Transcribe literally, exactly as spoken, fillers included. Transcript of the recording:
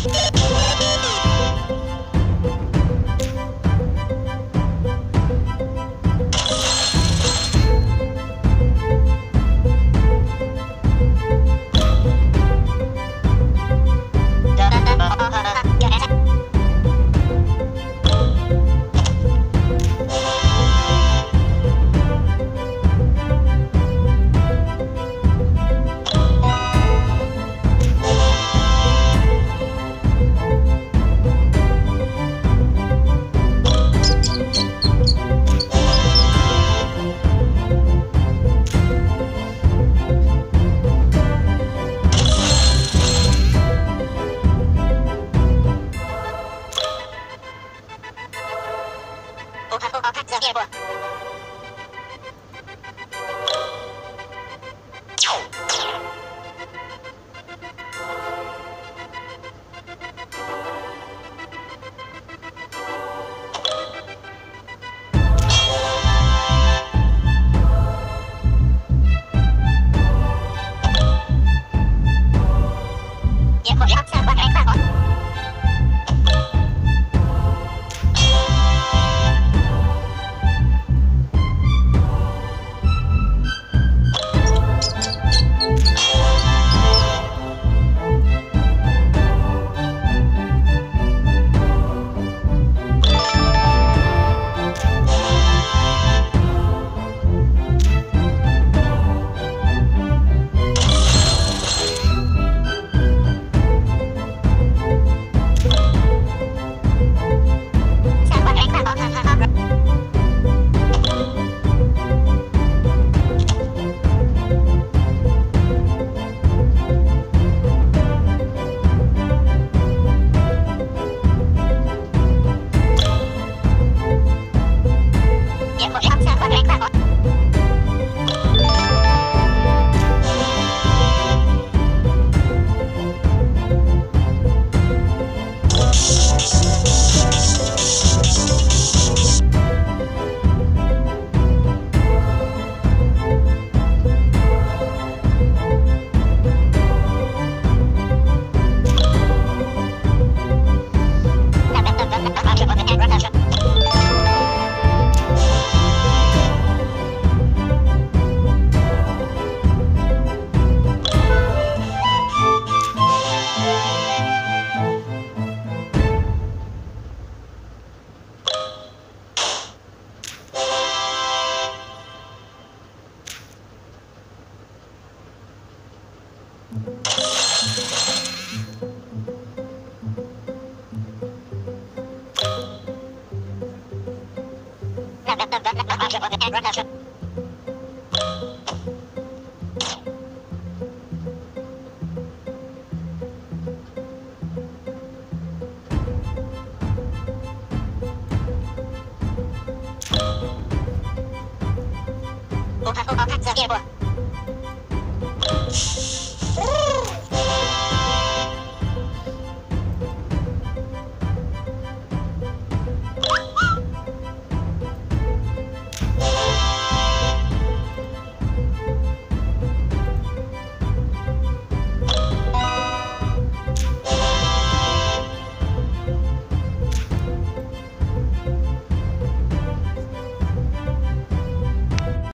You tiempo de opción contra el mago. Upa, upa, upa,